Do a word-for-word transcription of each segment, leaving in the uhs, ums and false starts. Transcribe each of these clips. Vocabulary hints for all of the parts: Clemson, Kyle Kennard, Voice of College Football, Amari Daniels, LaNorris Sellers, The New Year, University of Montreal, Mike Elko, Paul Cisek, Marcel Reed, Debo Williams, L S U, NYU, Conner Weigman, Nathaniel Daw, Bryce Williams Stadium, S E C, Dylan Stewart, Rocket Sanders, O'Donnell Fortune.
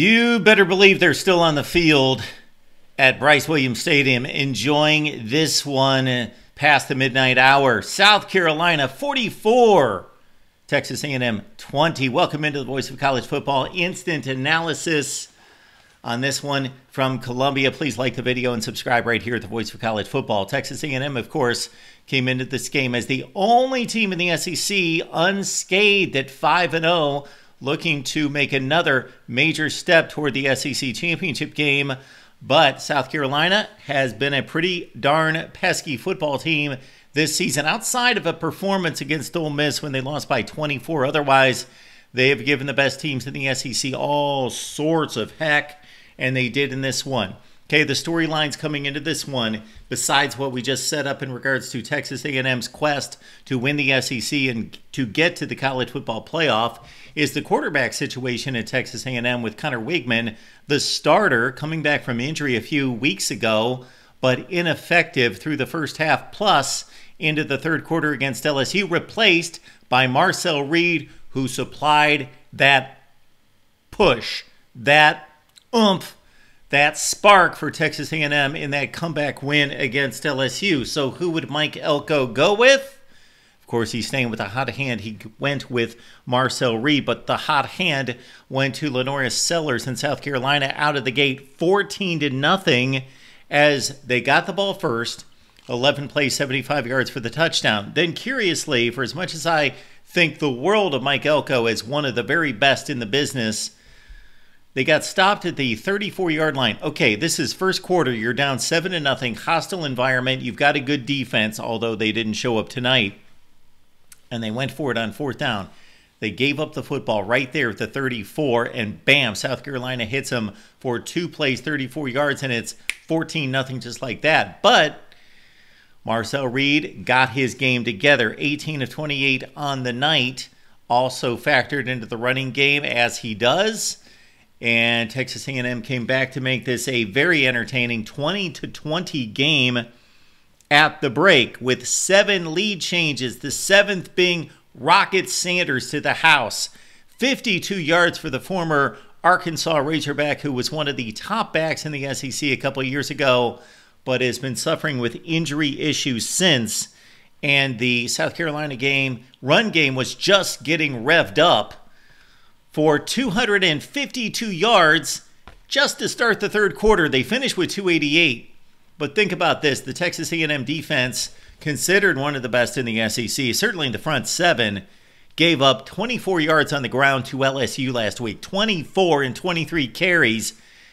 You better believe they're still on the field at Bryce Williams Stadium enjoying this one past the midnight hour. South Carolina forty-four, Texas A and M twenty. Welcome into the Voice of College Football instant analysis on this one from Columbia. Please like the video and subscribe right here at the Voice of College Football. Texas A and M, of course, came into this game as the only team in the S E C unscathed at five and oh. Looking to make another major step toward the S E C championship game. But South Carolina has been a pretty darn pesky football team this season. Outside of a performance against Ole Miss when they lost by twenty-four, otherwise they have given the best teams in the S E C all sorts of heck, and they did in this one. Okay, the storylines coming into this one, besides what we just set up in regards to Texas A and M's quest to win the S E C and to get to the college football playoff, is the quarterback situation at Texas A and M with Conner Weigman, the starter, coming back from injury a few weeks ago, but ineffective through the first half plus into the third quarter against L S U, replaced by Marcel Reed, who supplied that push, that oomph, that spark for Texas A and M in that comeback win against L S U. So who would Mike Elko go with? Of course, he's staying with a hot hand. He went with Marcel Reed, but the hot hand went to LaNorris Sellers in South Carolina out of the gate fourteen to nothing as they got the ball first, eleven plays, seventy-five yards for the touchdown. Then curiously, for as much as I think the world of Mike Elko as one of the very best in the business, they got stopped at the thirty-four yard line. Okay, this is first quarter. You're down seven to nothing. Hostile environment. You've got a good defense, although they didn't show up tonight. And they went for it on fourth down. They gave up the football right there at the thirty-four, and bam, South Carolina hits them for two plays, thirty-four yards, and it's fourteen nothing just like that. But Marcel Reed got his game together, eighteen of twenty-eight on the night, also factored into the running game as he does. And Texas A and M came back to make this a very entertaining twenty to twenty game at the break with seven lead changes, the seventh being Rocket Sanders to the house. fifty-two yards for the former Arkansas Razorback, who was one of the top backs in the S E C a couple of years ago, but has been suffering with injury issues since. And the South Carolina game, run game, was just getting revved up for two hundred fifty-two yards just to start the third quarter. They finished with two eighty-eight. But think about this. The Texas A and M defense, considered one of the best in the S E C, certainly in the front seven, gave up twenty-four yards on the ground to L S U last week. twenty-four and twenty-three carries,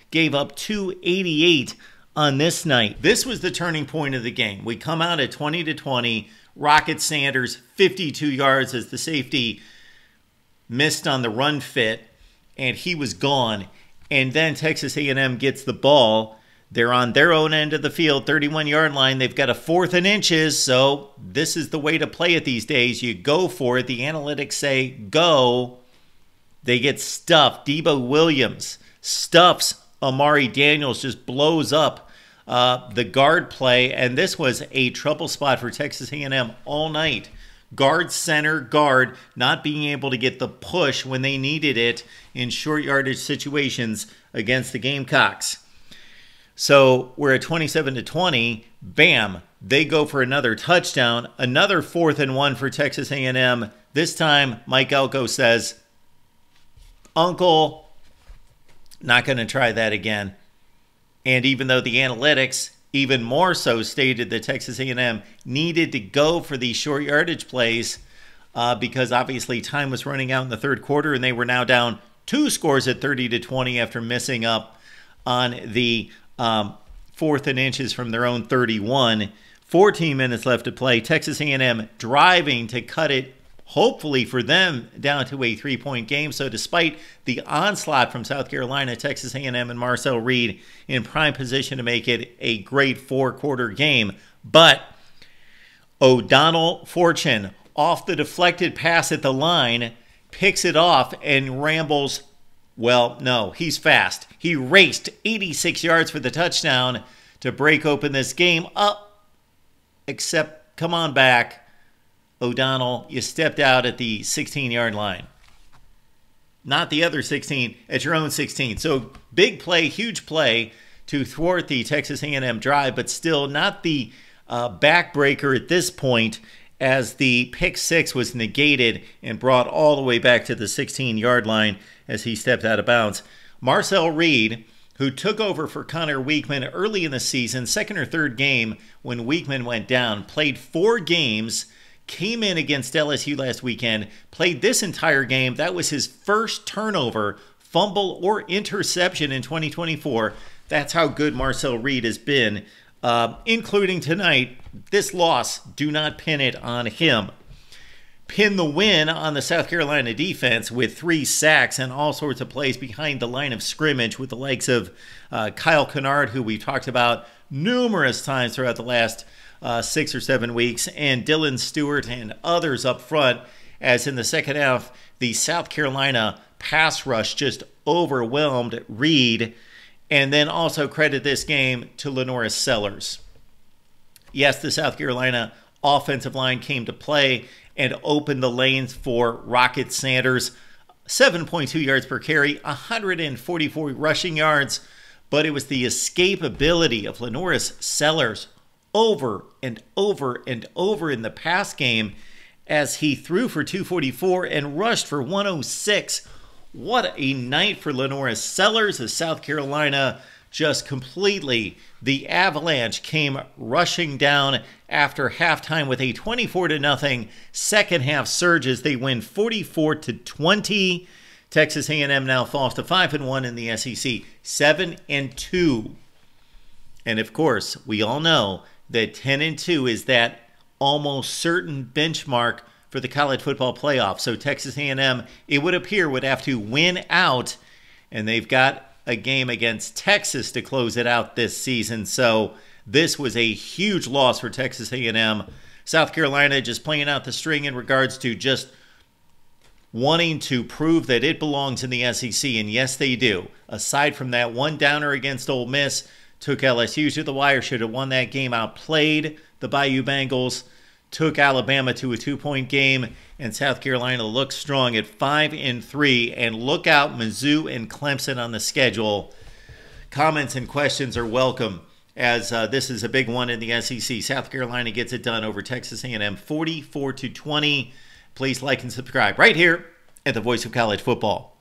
gave up two eighty-eight on this night. This was the turning point of the game. We come out at twenty to twenty. Rocket Sanders, fifty-two yards as the safety missed on the run fit, and he was gone. And then Texas A and M gets the ball. They're on their own end of the field, thirty-one yard line. They've got a fourth and inches, so this is the way to play it these days. You go for it. The analytics say go. They get stuffed. Debo Williams stuffs Amari Daniels, just blows up uh, the guard play, and this was a trouble spot for Texas A and M all night. Guard, center, guard, not being able to get the push when they needed it in short yardage situations against the Gamecocks. So we're at twenty-seven to twenty. Bam, they go for another touchdown, another fourth and one for Texas A and M. This time, Mike Elko says, Uncle, not going to try that again. And even though the analytics even more so stated that Texas A and M needed to go for these short yardage plays uh, because obviously time was running out in the third quarter, and they were now down two scores at thirty to twenty after missing up on the um, fourth and inches from their own thirty-one. fourteen minutes left to play. Texas A and M driving to cut it, hopefully for them, down to a three-point game. So despite the onslaught from South Carolina, Texas A and M and Marcel Reed in prime position to make it a great four-quarter game. But O'Donnell Fortune, off the deflected pass at the line, picks it off and rambles. Well, no, he's fast. He raced eighty-six yards for the touchdown to break open this game up. Except, come on back, O'Donnell, you stepped out at the sixteen yard line. not the other sixteen, at your own sixteen. So big play, huge play to thwart the Texas A and M drive, but still not the uh, backbreaker at this point, as the pick six was negated and brought all the way back to the sixteen-yard line as he stepped out of bounds. Marcel Reed, who took over for Conner Weigman early in the season, second or third game when Weigman went down, played four games, came in against L S U last weekend, played this entire game. That was his first turnover, fumble, or interception in twenty twenty-four. That's how good Marcel Reed has been, uh, including tonight. This loss, do not pin it on him. Pin the win on the South Carolina defense with three sacks and all sorts of plays behind the line of scrimmage with the likes of uh, Kyle Kennard, who we've talked about numerous times throughout the last uh, six or seven weeks, and Dylan Stewart and others up front, as in the second half, the South Carolina pass rush just overwhelmed Reed. And then also credit this game to LaNorris Sellers. Yes, the South Carolina offensive line came to play and opened the lanes for Rocket Sanders. seven point two yards per carry, one hundred forty-four rushing yards, but it was the escapability of LaNorris Sellers over and over and over in the pass game as he threw for two forty-four and rushed for one oh six. What a night for LaNorris Sellers of South Carolina. Just completely, the Avalanche came rushing down after halftime with a twenty-four to nothing second half surge as they win forty-four to twenty. Texas A and M now falls to five and one in the S E C, seven and two. And of course, we all know that ten and two is that almost certain benchmark for the college football playoff. So Texas A and M, it would appear, would have to win out, and they've got a game against Texas to close it out this season. So this was a huge loss for Texas A and M. South Carolina just playing out the string in regards to just wanting to prove that it belongs in the S E C, and yes, they do. Aside from that one downer against Ole Miss, took L S U to the wire, should have won that game, outplayed the Bayou Bengals, took Alabama to a two-point game, and South Carolina looks strong at five and three, and look out, Mizzou and Clemson on the schedule. Comments and questions are welcome, as uh, this is a big one in the S E C. South Carolina gets it done over Texas A and M, forty-four to twenty. Please like and subscribe right here at the Voice of College Football.